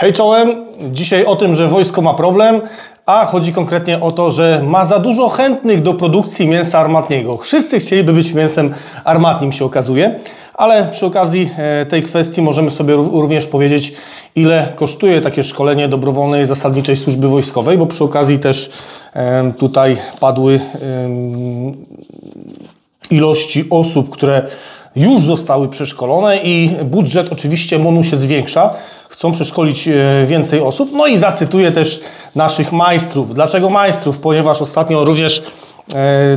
Hej czołem, dzisiaj o tym, że wojsko ma problem, a chodzi konkretnie o to, że ma za dużo chętnych do produkcji mięsa armatniego. Wszyscy chcieliby być mięsem armatnim, się okazuje, ale przy okazji tej kwestii możemy sobie również powiedzieć, ile kosztuje takie szkolenie dobrowolnej zasadniczej służby wojskowej, bo przy okazji też tutaj padły ilości osób, które już zostały przeszkolone i budżet oczywiście MON-u się zwiększa. Chcą przeszkolić więcej osób. No i zacytuję też naszych majstrów. Dlaczego majstrów? Ponieważ ostatnio również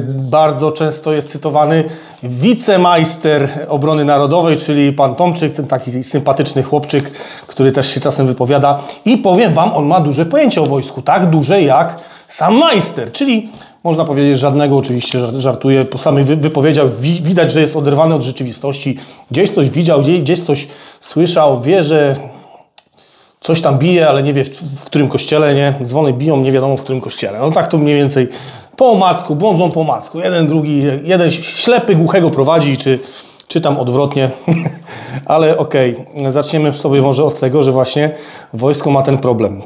bardzo często jest cytowany wicemajster Obrony Narodowej, czyli pan Tomczyk, ten taki sympatyczny chłopczyk, który też się czasem wypowiada. I powiem wam, on ma duże pojęcie o wojsku. Tak duże jak sam majster, czyli można powiedzieć żadnego, oczywiście żartuje, po samych wypowiedziach widać, że jest oderwany od rzeczywistości. Gdzieś coś widział, gdzieś coś słyszał, wie, że coś tam bije, ale nie wie w którym kościele, nie? Dzwony biją, nie wiadomo w którym kościele. No tak to mniej więcej po omacku, błądzą po omacku. Jeden, drugi, jeden ślepy głuchego prowadzi, czy tam odwrotnie. Ale okej, zaczniemy sobie może od tego, że właśnie wojsko ma ten problem.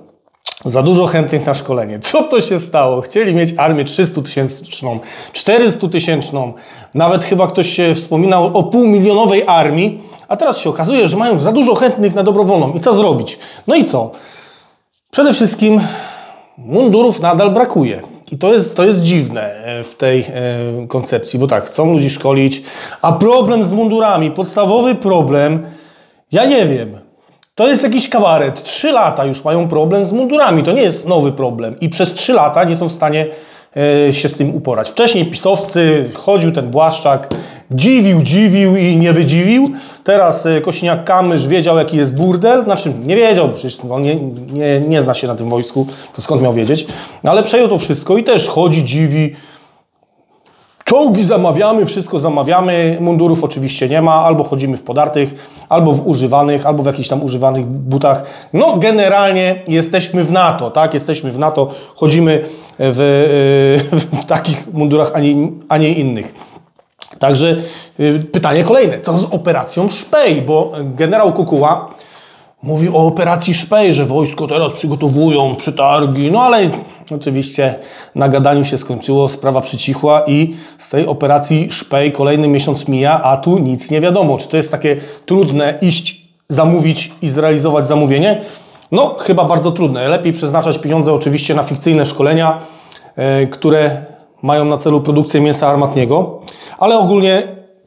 Za dużo chętnych na szkolenie. Co to się stało? Chcieli mieć armię 300-tysięczną, 400-tysięczną. Nawet chyba ktoś wspominał o półmilionowej armii. A teraz się okazuje, że mają za dużo chętnych na dobrowolną. I co zrobić? No i co? Przede wszystkim mundurów nadal brakuje. I to jest dziwne w tej koncepcji, bo tak, chcą ludzi szkolić. A problem z mundurami, podstawowy problem, ja nie wiem. To jest jakiś kabaret. 3 lata już mają problem z mundurami. To nie jest nowy problem. I przez 3 lata nie są w stanie się z tym uporać. Wcześniej pisowcy, chodził ten Błaszczak, dziwił i nie wydziwił. Teraz Kosiniak-Kamysz wiedział, jaki jest burdel. Znaczy, nie wiedział, przecież on nie zna się na tym wojsku. To skąd miał wiedzieć? No, ale przejął to wszystko i też chodzi, dziwi. Czołgi zamawiamy, wszystko zamawiamy, mundurów oczywiście nie ma, albo chodzimy w podartych, albo w używanych, albo w jakichś tam używanych butach. No generalnie jesteśmy w NATO, tak? Jesteśmy w NATO, chodzimy w takich mundurach, a nie innych. Także pytanie kolejne, co z operacją Szpej? Bo generał Kukuła mówił o operacji Szpej, że wojsko teraz przygotowują przetargi, no ale oczywiście na gadaniu się skończyło, sprawa przycichła i z tej operacji Szpej kolejny miesiąc mija, a tu nic nie wiadomo. Czy to jest takie trudne iść, zamówić i zrealizować zamówienie? No chyba bardzo trudne. Lepiej przeznaczać pieniądze oczywiście na fikcyjne szkolenia, które mają na celu produkcję mięsa armatniego, ale ogólnie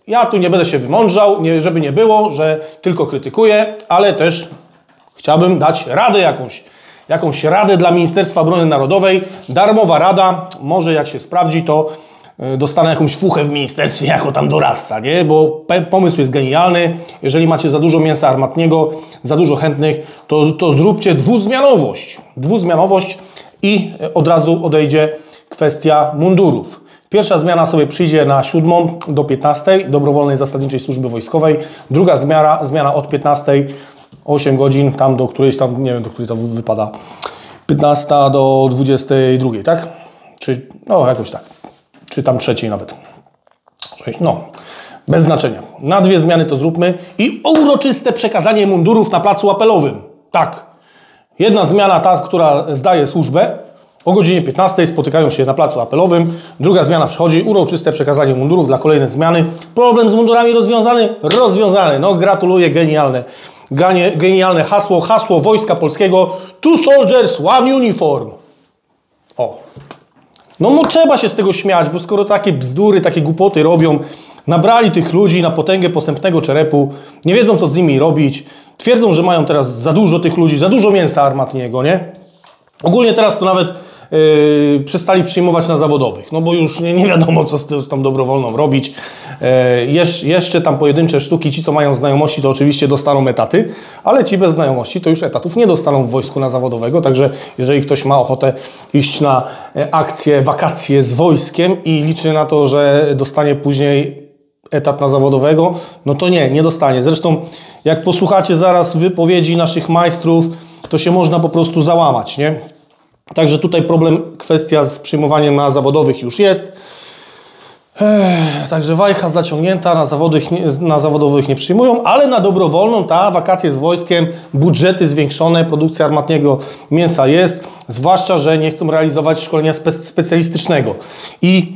ja tu nie będę się wymądrzał, żeby nie było, że tylko krytykuję, ale też chciałbym dać radę jakąś radę dla Ministerstwa Obrony Narodowej. Darmowa rada, może jak się sprawdzi, to dostanę jakąś fuchę w ministerstwie jako tam doradca, nie? Bo pomysł jest genialny. Jeżeli macie za dużo mięsa armatniego, za dużo chętnych, to zróbcie dwuzmianowość. Dwuzmianowość i od razu odejdzie kwestia mundurów. Pierwsza zmiana sobie przyjdzie na 7 do 15 dobrowolnej zasadniczej służby wojskowej. Druga zmiana od 15, 8 godzin, tam do którejś tam, nie wiem, do której to wypada, 15 do 22, tak? Czy, no jakoś tak, czy tam trzeciej nawet. No, bez znaczenia. Na 2 zmiany to zróbmy i uroczyste przekazanie mundurów na placu apelowym. Tak, 1 zmiana, ta, która zdaje służbę, o godzinie 15 spotykają się na placu apelowym. 2 zmiana przychodzi, uroczyste przekazanie mundurów dla kolejnej zmiany. Problem z mundurami rozwiązany? Rozwiązany. No gratuluję, genialne hasło. Hasło Wojska Polskiego. Two soldiers, one uniform. O. No trzeba się z tego śmiać, bo skoro takie bzdury, takie głupoty robią, nabrali tych ludzi na potęgę posępnego czerepu, nie wiedzą co z nimi robić, twierdzą, że mają teraz za dużo tych ludzi, za dużo mięsa armatniego, nie? Ogólnie teraz to nawet przestali przyjmować na zawodowych, no bo już nie wiadomo, co z tą dobrowolną robić. Jeszcze tam pojedyncze sztuki, ci co mają znajomości to oczywiście dostaną etaty, ale ci bez znajomości to już etatów nie dostaną w wojsku na zawodowego, także jeżeli ktoś ma ochotę iść na akcje, wakacje z wojskiem i liczy na to, że dostanie później etat na zawodowego, no to nie dostanie. Zresztą jak posłuchacie zaraz wypowiedzi naszych majstrów, to się można po prostu załamać, nie? Także tutaj problem, kwestia z przyjmowaniem na zawodowych już jest. Także wajcha zaciągnięta, na zawodowych nie przyjmują, ale na dobrowolną, ta wakacje z wojskiem, budżety zwiększone, produkcja armatniego mięsa jest, zwłaszcza że nie chcą realizować szkolenia specjalistycznego. I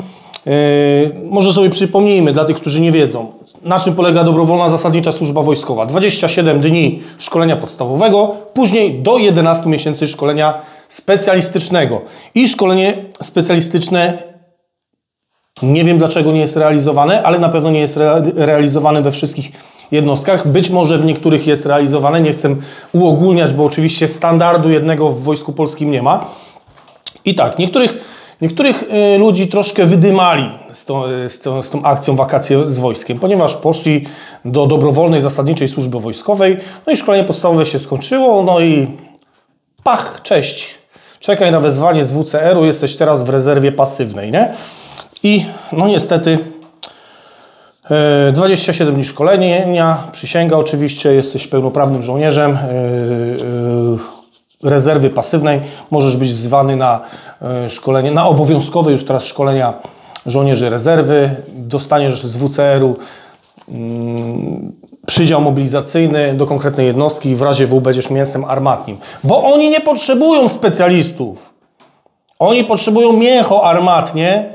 może sobie przypomnijmy dla tych, którzy nie wiedzą, na czym polega dobrowolna zasadnicza służba wojskowa. 27 dni szkolenia podstawowego, później do 11 miesięcy szkolenia specjalistycznego. I szkolenie specjalistyczne, nie wiem dlaczego nie jest realizowane, ale na pewno nie jest realizowane we wszystkich jednostkach. Być może w niektórych jest realizowane, nie chcę uogólniać, bo oczywiście standardu jednego w Wojsku Polskim nie ma. I tak, niektórych ludzi troszkę wydymali z tą akcją wakacje z wojskiem, ponieważ poszli do dobrowolnej zasadniczej służby wojskowej, no i szkolenie podstawowe się skończyło, no i pach, cześć, czekaj na wezwanie z WCR-u, jesteś teraz w rezerwie pasywnej, nie? I no niestety 27 dni szkolenia, przysięga oczywiście, jesteś pełnoprawnym żołnierzem rezerwy pasywnej, możesz być wzwany na szkolenie, na obowiązkowe już teraz szkolenia żołnierzy rezerwy, dostaniesz z WCR-u przydział mobilizacyjny do konkretnej jednostki i w razie W będziesz mięsem armatnim, bo oni nie potrzebują specjalistów, oni potrzebują mięcho armatnie,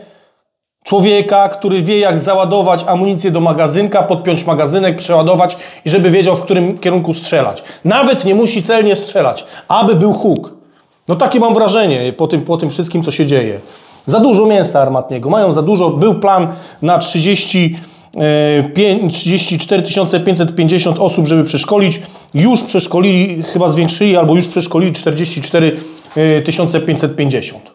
człowieka, który wie, jak załadować amunicję do magazynka, podpiąć magazynek, przeładować i żeby wiedział, w którym kierunku strzelać. Nawet nie musi celnie strzelać, aby był huk. No takie mam wrażenie po tym wszystkim, co się dzieje. Za dużo mięsa armatniego, mają za dużo. Był plan na 34 550 osób, żeby przeszkolić. Już przeszkolili, chyba zwiększyli, albo już przeszkolili 44 550.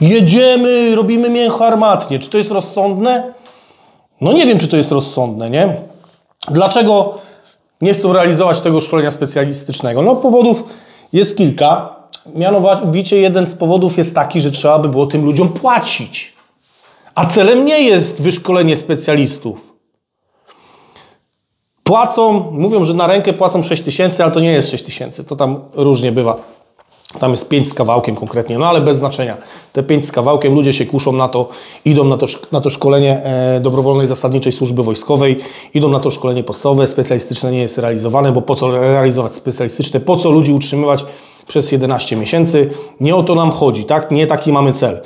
Jedziemy, robimy mięcho armatnie. Czy to jest rozsądne? No nie wiem, czy to jest rozsądne, nie? Dlaczego nie chcą realizować tego szkolenia specjalistycznego? No powodów jest kilka. Mianowicie jeden z powodów jest taki, że trzeba by było tym ludziom płacić. A celem nie jest wyszkolenie specjalistów. Płacą, mówią, że na rękę płacą 6 000, ale to nie jest 6 000. To tam różnie bywa. Tam jest 5 z kawałkiem konkretnie, no ale bez znaczenia. Te 5 z kawałkiem, ludzie się kuszą na to, idą na to szkolenie dobrowolnej zasadniczej służby wojskowej, idą na to szkolenie podstawowe, specjalistyczne nie jest realizowane, bo po co realizować specjalistyczne, po co ludzi utrzymywać przez 11 miesięcy? Nie o to nam chodzi, tak? Nie taki mamy cel.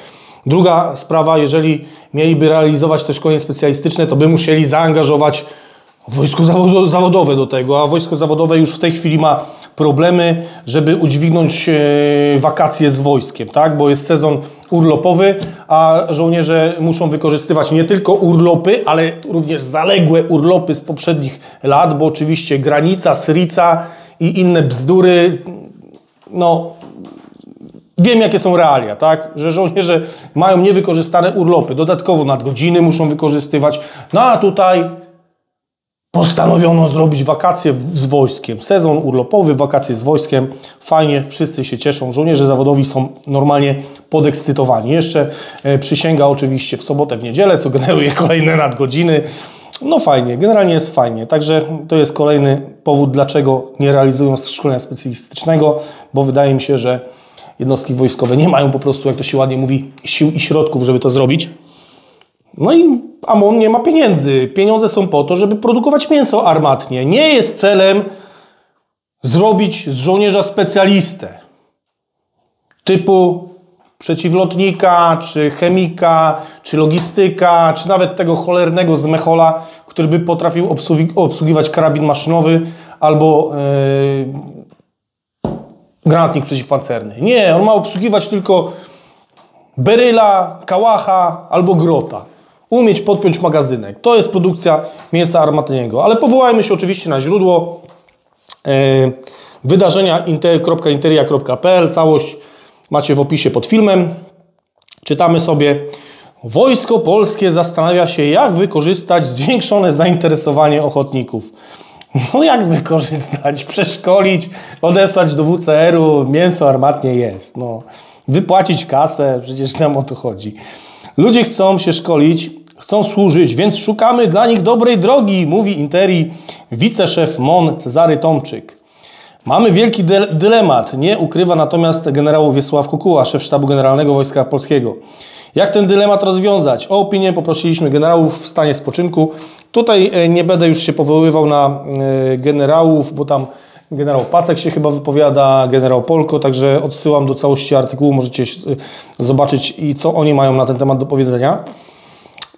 Druga sprawa, jeżeli mieliby realizować te szkolenie specjalistyczne, to by musieli zaangażować wojsko zawodowe do tego, a wojsko zawodowe już w tej chwili ma problemy, żeby udźwignąć wakacje z wojskiem, tak? Bo jest sezon urlopowy, a żołnierze muszą wykorzystywać nie tylko urlopy, ale również zaległe urlopy z poprzednich lat, bo oczywiście granica, srica i inne bzdury, no wiem, jakie są realia, tak? Że żołnierze mają niewykorzystane urlopy, dodatkowo nadgodziny muszą wykorzystywać, no a tutaj postanowiono zrobić wakacje z wojskiem. Sezon urlopowy, wakacje z wojskiem. Fajnie, wszyscy się cieszą. Żołnierze zawodowi są normalnie podekscytowani. Jeszcze przysięga oczywiście w sobotę, w niedzielę, co generuje kolejne nadgodziny. No fajnie, generalnie jest fajnie. Także to jest kolejny powód, dlaczego nie realizują szkolenia specjalistycznego, bo wydaje mi się, że jednostki wojskowe nie mają po prostu, jak to się ładnie mówi, sił i środków, żeby to zrobić. No i MON nie ma pieniędzy. Pieniądze są po to, żeby produkować mięso armatnie. Nie jest celem zrobić z żołnierza specjalistę. Typu przeciwlotnika, czy chemika, czy logistyka, czy nawet tego cholernego z mechola, który by potrafił obsługiwać karabin maszynowy albo granatnik przeciwpancerny. Nie, on ma obsługiwać tylko beryla, kałacha albo grota. Umieć podpiąć magazynek. To jest produkcja mięsa armatniego. Ale powołajmy się oczywiście na źródło wydarzenia.interia.pl. Całość macie w opisie pod filmem. Czytamy sobie. Wojsko Polskie zastanawia się, jak wykorzystać zwiększone zainteresowanie ochotników. No jak wykorzystać? Przeszkolić, odesłać do WCR-u. Mięso armatnie jest. No. Wypłacić kasę, przecież nam o to chodzi. Ludzie chcą się szkolić, chcą służyć, więc szukamy dla nich dobrej drogi, mówi Interi wiceszef MON Cezary Tomczyk. Mamy wielki dylemat, nie ukrywa natomiast generał Wiesław Kukuła, szef Sztabu Generalnego Wojska Polskiego. Jak ten dylemat rozwiązać? O opinię poprosiliśmy generałów w stanie spoczynku. Tutaj nie będę już się powoływał na generałów, bo tam generał Pacek się chyba wypowiada, generał Polko, także odsyłam do całości artykułu, możecie zobaczyć i co oni mają na ten temat do powiedzenia.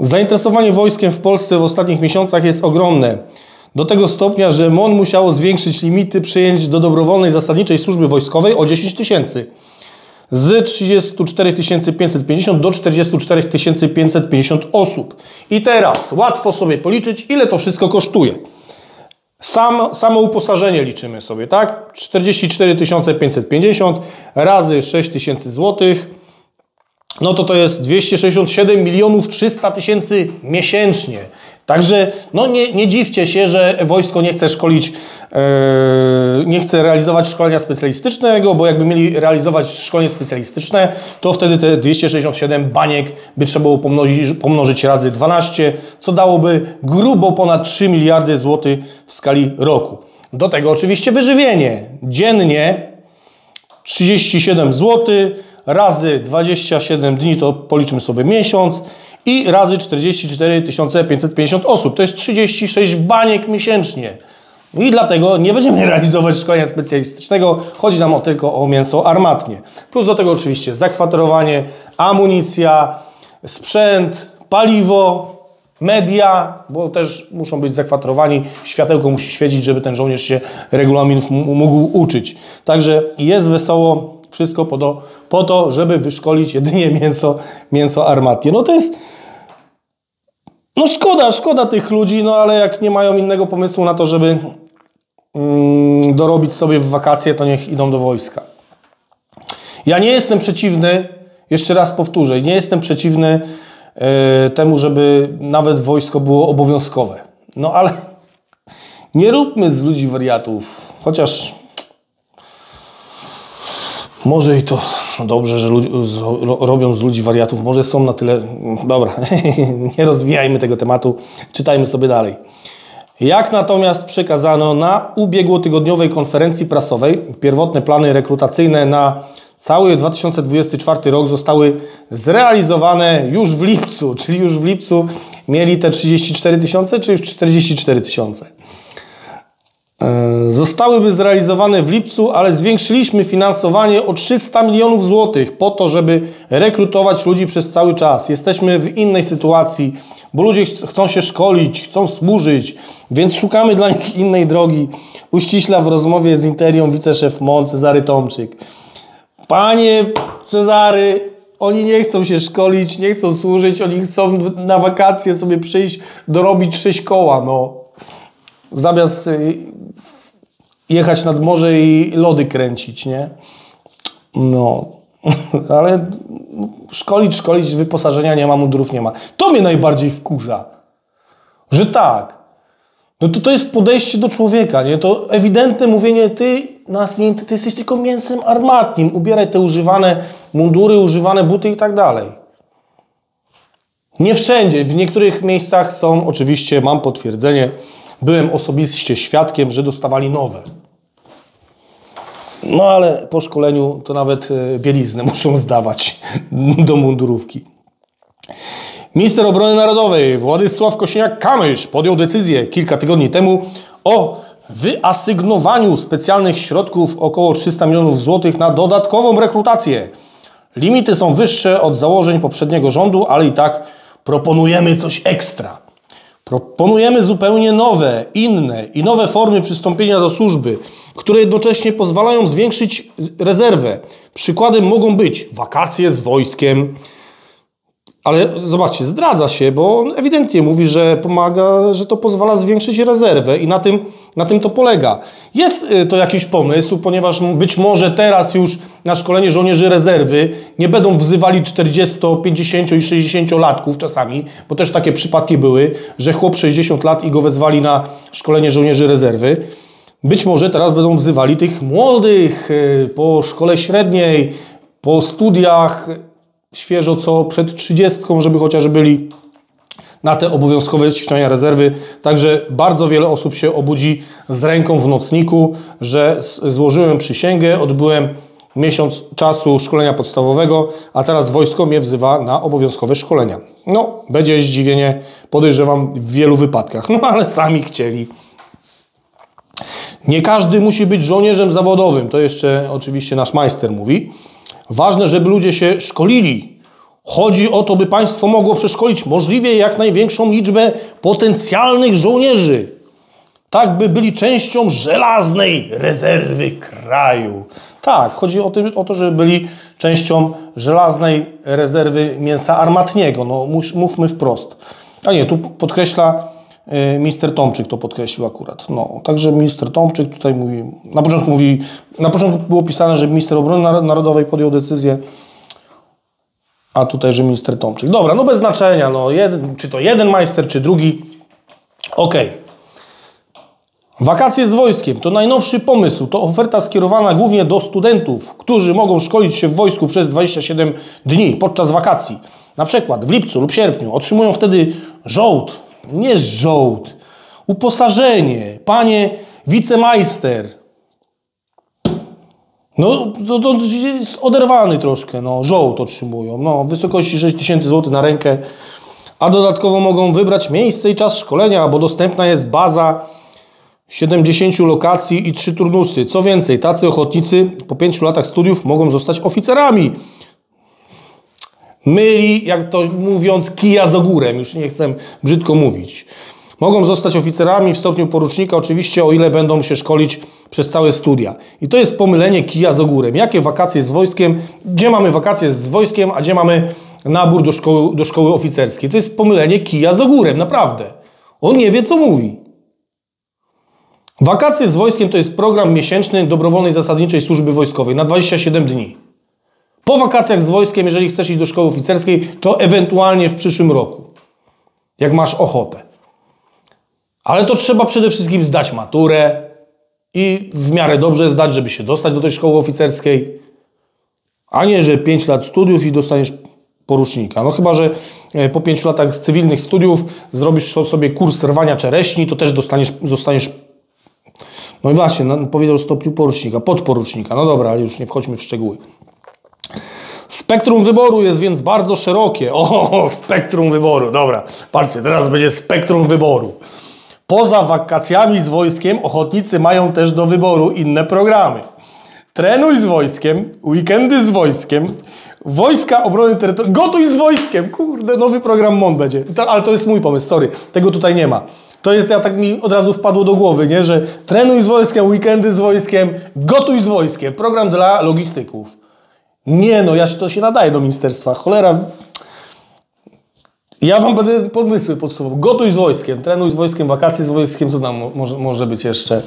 Zainteresowanie wojskiem w Polsce w ostatnich miesiącach jest ogromne. Do tego stopnia, że MON musiało zwiększyć limity przyjęć do dobrowolnej zasadniczej służby wojskowej o 10 tysięcy. Z 34 550 do 44 550 osób. I teraz łatwo sobie policzyć, ile to wszystko kosztuje. Samo uposażenie liczymy sobie, tak? 44 550 razy 6 tysięcy złotych. No to jest 267 milionów 300 tysięcy miesięcznie. Także no nie dziwcie się, że wojsko nie chce szkolić, nie chce realizować szkolenia specjalistycznego, bo jakby mieli realizować szkolenie specjalistyczne, to wtedy te 267 baniek by trzeba było pomnożyć razy 12, co dałoby grubo ponad 3 miliardy złotych w skali roku. Do tego oczywiście wyżywienie. Dziennie 37 zł razy 27 dni, to policzmy sobie miesiąc, i razy 44 550 osób. To jest 36 baniek miesięcznie. I dlatego nie będziemy realizować szkolenia specjalistycznego. Chodzi nam tylko o mięso armatnie. Plus do tego oczywiście zakwaterowanie, amunicja, sprzęt, paliwo, media, bo też muszą być zakwaterowani. Światełko musi świecić, żeby ten żołnierz się regulaminów mógł uczyć. Także jest wesoło. Wszystko po to, żeby wyszkolić jedynie mięso armatnie. No to jest... No szkoda tych ludzi, no ale jak nie mają innego pomysłu na to, żeby dorobić sobie w wakacje, to niech idą do wojska. Ja nie jestem przeciwny, jeszcze raz powtórzę, nie jestem przeciwny temu, żeby nawet wojsko było obowiązkowe. No ale nie róbmy z ludzi wariatów, chociaż... Może i to dobrze, że robią z ludzi wariatów. Może są na tyle... Dobra, nie rozwijajmy tego tematu. Czytajmy sobie dalej. Jak natomiast przekazano na ubiegłotygodniowej konferencji prasowej, pierwotne plany rekrutacyjne na cały 2024 rok zostały zrealizowane już w lipcu. Czyli już w lipcu mieli te 34 tysiące, czy już 44 tysiące. Zostałyby zrealizowane w lipcu, ale zwiększyliśmy finansowanie o 300 milionów złotych po to, żeby rekrutować ludzi przez cały czas. Jesteśmy w innej sytuacji, bo ludzie chcą się szkolić, chcą służyć, więc szukamy dla nich innej drogi. Uściśla w rozmowie z Interią wiceszef MON Cezary Tomczyk. Panie Cezary, oni nie chcą się szkolić, nie chcą służyć, oni chcą na wakacje sobie przyjść, dorobić 6 koła, no. Zamiast jechać nad morze i lody kręcić, nie? No, ale szkolić, wyposażenia nie ma, mundurów nie ma. To mnie najbardziej wkurza, że tak. No to jest podejście do człowieka, nie? To ewidentne mówienie, ty jesteś tylko mięsem armatnim, ubieraj te używane mundury, używane buty i tak dalej. Nie wszędzie, w niektórych miejscach są, oczywiście mam potwierdzenie, byłem osobiście świadkiem, że dostawali nowe. No ale po szkoleniu to nawet bieliznę muszą zdawać do mundurówki. Minister Obrony Narodowej Władysław Kosiniak-Kamysz podjął decyzję kilka tygodni temu o wyasygnowaniu specjalnych środków około 300 milionów złotych na dodatkową rekrutację. Limity są wyższe od założeń poprzedniego rządu, ale i tak proponujemy coś ekstra. Proponujemy zupełnie nowe, inne i nowe formy przystąpienia do służby, które jednocześnie pozwalają zwiększyć rezerwę. Przykładem mogą być wakacje z wojskiem, ale zobaczcie, zdradza się, bo on ewidentnie mówi, że pomaga, że to pozwala zwiększyć rezerwę i na tym to polega. Jest to jakiś pomysł, ponieważ być może teraz już na szkolenie żołnierzy rezerwy nie będą wzywali 40, 50 i 60-latków czasami, bo też takie przypadki były, że chłop 60 lat i go wezwali na szkolenie żołnierzy rezerwy. Być może teraz będą wzywali tych młodych po szkole średniej, po studiach, świeżo co przed 30, żeby chociaż byli na te obowiązkowe ćwiczenia rezerwy. Także bardzo wiele osób się obudzi z ręką w nocniku, że złożyłem przysięgę, odbyłem miesiąc czasu szkolenia podstawowego, a teraz wojsko mnie wzywa na obowiązkowe szkolenia. No, będzie zdziwienie, podejrzewam, w wielu wypadkach, no ale sami chcieli. Nie każdy musi być żołnierzem zawodowym, to jeszcze oczywiście nasz majster mówi. Ważne, żeby ludzie się szkolili. Chodzi o to, by państwo mogło przeszkolić możliwie jak największą liczbę potencjalnych żołnierzy. Tak, by byli częścią żelaznej rezerwy kraju. Tak, chodzi o to, żeby byli częścią żelaznej rezerwy mięsa armatniego. No, mówmy wprost. A nie, tu podkreśla minister Tomczyk, to podkreślił akurat. No, także minister Tomczyk tutaj mówi... Na początku było pisane, że minister obrony narodowej podjął decyzję, a tutaj, że minister Tomczyk. Dobra, no bez znaczenia. No, czy to jeden majster, czy drugi. Okej. Wakacje z wojskiem to najnowszy pomysł. To oferta skierowana głównie do studentów, którzy mogą szkolić się w wojsku przez 27 dni podczas wakacji. Na przykład w lipcu lub sierpniu otrzymują wtedy uposażenie. Panie wicemajster. No, to jest oderwany troszkę. No, żołd otrzymują. No, w wysokości 6000 zł na rękę. A dodatkowo mogą wybrać miejsce i czas szkolenia, bo dostępna jest baza 70 lokacji i 3 turnusy. Co więcej, tacy ochotnicy po 5 latach studiów mogą zostać oficerami. Myli, jak to mówiąc, kija z ogórem. Już nie chcę brzydko mówić. Mogą zostać oficerami w stopniu porucznika, oczywiście, o ile będą się szkolić przez całe studia. I to jest pomylenie kija z ogórem. Jakie wakacje z wojskiem? Gdzie mamy wakacje z wojskiem, a gdzie mamy nabór do szkoły oficerskiej? To jest pomylenie kija z ogórem, naprawdę. On nie wie, co mówi. Wakacje z wojskiem to jest program miesięczny dobrowolnej zasadniczej służby wojskowej na 27 dni. Po wakacjach z wojskiem, jeżeli chcesz iść do szkoły oficerskiej, to ewentualnie w przyszłym roku, jak masz ochotę. Ale to trzeba przede wszystkim zdać maturę i w miarę dobrze zdać, żeby się dostać do tej szkoły oficerskiej, a nie, że 5 lat studiów i dostaniesz porucznika. No chyba, że po 5 latach z cywilnych studiów zrobisz sobie kurs rwania czereśni, to też zostaniesz. No i właśnie, powiedział o stopniu porucznika, podporucznika. No dobra, ale już nie wchodźmy w szczegóły. Spektrum wyboru jest więc bardzo szerokie. O, spektrum wyboru, dobra. Patrzcie, teraz będzie spektrum wyboru. Poza wakacjami z wojskiem ochotnicy mają też do wyboru inne programy. Trenuj z wojskiem, weekendy z wojskiem, Wojska Obrony Terytorialnej, gotuj z wojskiem. Kurde, nowy program MON będzie. Ale to jest mój pomysł, sorry, tego tutaj nie ma. To jest, tak mi od razu wpadło do głowy, nie? Że trenuj z wojskiem, weekendy z wojskiem, gotuj z wojskiem. Program dla logistyków. Nie no, to się nadaje do ministerstwa. Cholera. Ja wam będę pomysły podsumował. Gotuj z wojskiem, trenuj z wojskiem, wakacje z wojskiem. Co tam może być jeszcze?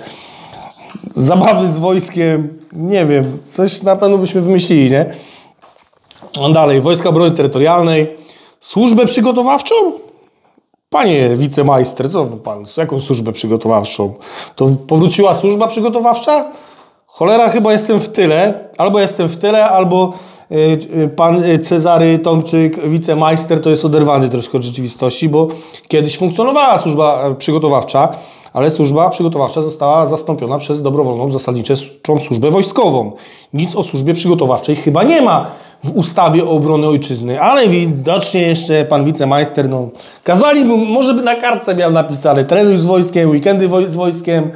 Zabawy z wojskiem. Nie wiem. Coś na pewno byśmy wymyślili, nie? A dalej. Wojska Obrony Terytorialnej. Służbę przygotowawczą? Panie wicemajster, co pan, jaką służbę przygotowawczą? To powróciła służba przygotowawcza? Cholera, chyba jestem w tyle. Albo jestem w tyle, albo pan Cezary Tomczyk, wicemajster, to jest oderwany troszkę od rzeczywistości, bo kiedyś funkcjonowała służba przygotowawcza, ale służba przygotowawcza została zastąpiona przez dobrowolną zasadniczą służbę wojskową. Nic o służbie przygotowawczej chyba nie ma w ustawie o obronie ojczyzny, ale widocznie jeszcze pan wicemajster, no, kazali mu, może by na kartce miał napisane, trenuj z wojskiem, weekendy z wojskiem,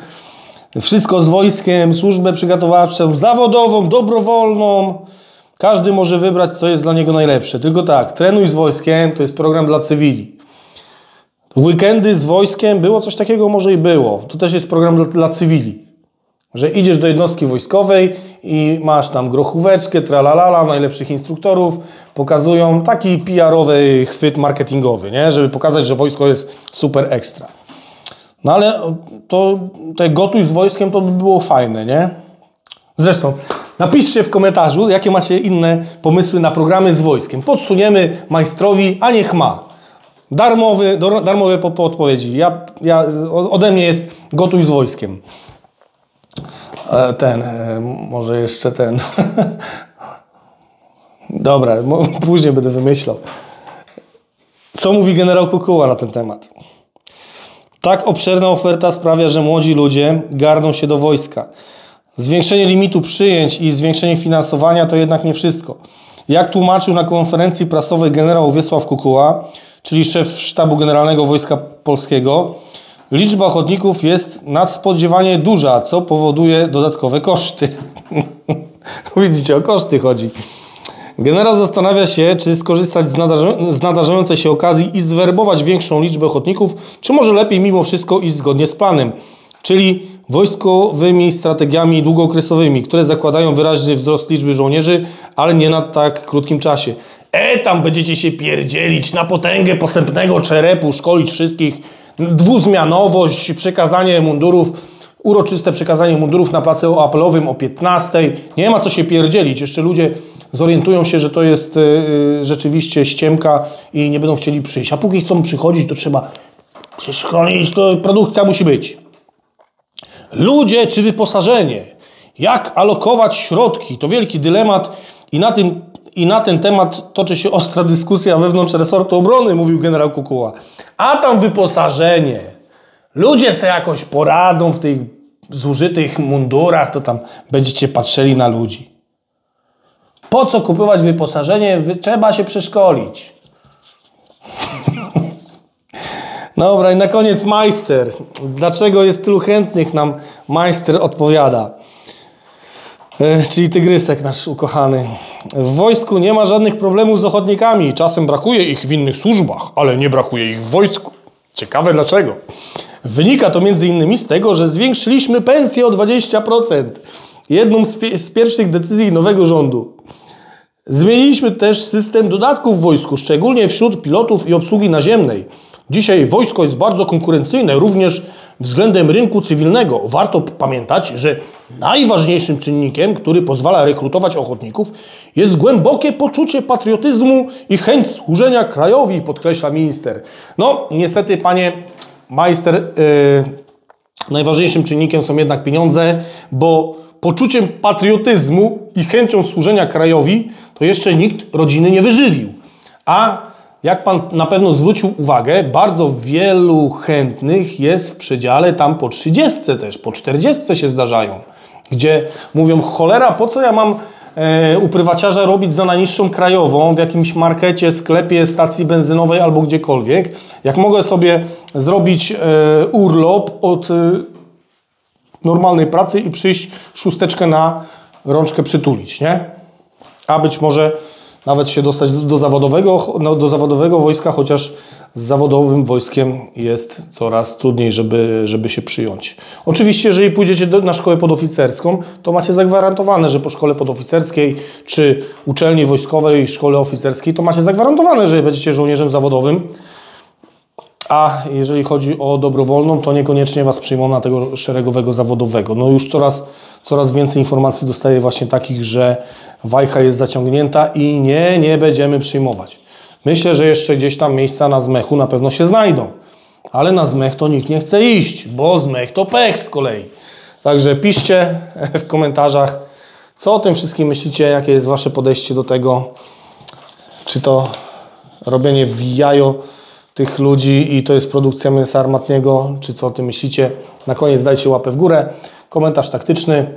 wszystko z wojskiem, służbę przygotowawczą, zawodową, dobrowolną. Każdy może wybrać, co jest dla niego najlepsze. Tylko tak, trenuj z wojskiem to jest program dla cywili. Weekendy z wojskiem, było coś takiego? Może i było. To też jest program dla cywili. Że idziesz do jednostki wojskowej i masz tam grochóweczkę, tralalala, najlepszych instruktorów. Pokazują taki PR-owy chwyt marketingowy, nie? Żeby pokazać, że wojsko jest super ekstra. No ale te gotuj z wojskiem to by było fajne, nie? Zresztą napiszcie w komentarzu, jakie macie inne pomysły na programy z wojskiem. Podsuniemy majstrowi, a niech ma. Darmowe podpowiedzi. Ode mnie jest gotuj z wojskiem. Może jeszcze ten. Dobra, później będę wymyślał. Co mówi generał Kukuła na ten temat? Tak obszerna oferta sprawia, że młodzi ludzie garną się do wojska. Zwiększenie limitu przyjęć i zwiększenie finansowania to jednak nie wszystko. Jak tłumaczył na konferencji prasowej generał Wiesław Kukuła, czyli szef Sztabu Generalnego Wojska Polskiego, liczba ochotników jest nadspodziewanie duża, co powoduje dodatkowe koszty. Widzicie, o koszty chodzi. Generał zastanawia się, czy skorzystać z nadarzającej się okazji i zwerbować większą liczbę ochotników, czy może lepiej mimo wszystko iść zgodnie z planem, czyli wojskowymi strategiami długookresowymi, które zakładają wyraźny wzrost liczby żołnierzy, ale nie na tak krótkim czasie. Tam będziecie się pierdzielić na potęgę posępnego czerepu, szkolić wszystkich, dwuzmianowość, przekazanie mundurów, uroczyste przekazanie mundurów na placu apelowym o 15:00. Nie ma co się pierdzielić. Jeszcze ludzie zorientują się, że to jest rzeczywiście ściemka i nie będą chcieli przyjść. A póki chcą przychodzić, to trzeba przeszkolić, to produkcja musi być. Ludzie czy wyposażenie? Jak alokować środki? To wielki dylemat i na ten temat toczy się ostra dyskusja wewnątrz resortu obrony, mówił generał Kukuła. A tam wyposażenie. Ludzie se jakoś poradzą w tych zużytych mundurach, to tam będziecie patrzeli na ludzi. Po co kupować wyposażenie? Trzeba się przeszkolić. Dobra, i na koniec majster. Dlaczego jest tylu chętnych, nam majster odpowiada. Czyli tygrysek nasz ukochany. W wojsku nie ma żadnych problemów z ochotnikami. Czasem brakuje ich w innych służbach, ale nie brakuje ich w wojsku. Ciekawe dlaczego. Wynika to m.in. z tego, że zwiększyliśmy pensję o 20%. Jedną z pierwszych decyzji nowego rządu. Zmieniliśmy też system dodatków w wojsku, szczególnie wśród pilotów i obsługi naziemnej. Dzisiaj wojsko jest bardzo konkurencyjne, również względem rynku cywilnego. Warto pamiętać, że najważniejszym czynnikiem, który pozwala rekrutować ochotników, jest głębokie poczucie patriotyzmu i chęć służenia krajowi, podkreśla minister. No, niestety, panie majster, najważniejszym czynnikiem są jednak pieniądze, bo poczuciem patriotyzmu i chęcią służenia krajowi to jeszcze nikt rodziny nie wyżywił. A jak pan na pewno zwrócił uwagę, bardzo wielu chętnych jest w przedziale tam po 30 też, po 40 się zdarzają, gdzie mówią, cholera, po co ja mam u prywaciarza robić za najniższą krajową w jakimś markecie, sklepie, stacji benzynowej albo gdziekolwiek, jak mogę sobie zrobić urlop od normalnej pracy i przyjść szósteczkę na rączkę przytulić, nie? A być może nawet się dostać do zawodowego wojska, chociaż z zawodowym wojskiem jest coraz trudniej, żeby się przyjąć. Oczywiście, jeżeli pójdziecie na szkołę podoficerską, to macie zagwarantowane, że po szkole podoficerskiej czy uczelni wojskowej, szkole oficerskiej, to macie zagwarantowane, że będziecie żołnierzem zawodowym. A jeżeli chodzi o dobrowolną, to niekoniecznie was przyjmą na tego szeregowego zawodowego. No już coraz więcej informacji dostaję właśnie takich, że wajcha jest zaciągnięta i nie będziemy przyjmować. Myślę, że jeszcze gdzieś tam miejsca na zmechu na pewno się znajdą. Ale na zmech to nikt nie chce iść, bo zmech to pech z kolei. Także piszcie w komentarzach, co o tym wszystkim myślicie, jakie jest wasze podejście do tego. Czy to robienie w jajo tych ludzi i to jest produkcja mięsa armatniego, czy co o tym myślicie. Na koniec dajcie łapę w górę, komentarz taktyczny,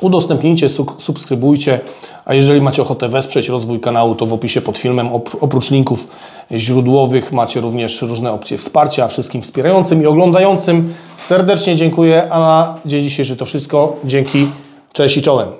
udostępnijcie, subskrybujcie, a jeżeli macie ochotę wesprzeć rozwój kanału, to w opisie pod filmem oprócz linków źródłowych macie również różne opcje wsparcia. Wszystkim wspierającym i oglądającym serdecznie dziękuję, a na dzień dzisiejszy to wszystko. Dzięki, cześć i czołem.